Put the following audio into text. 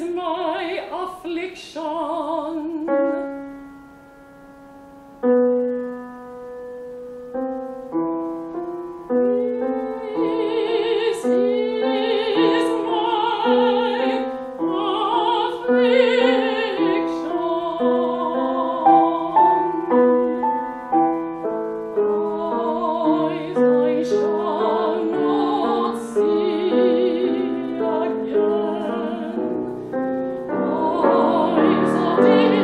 is my affliction. Thank you.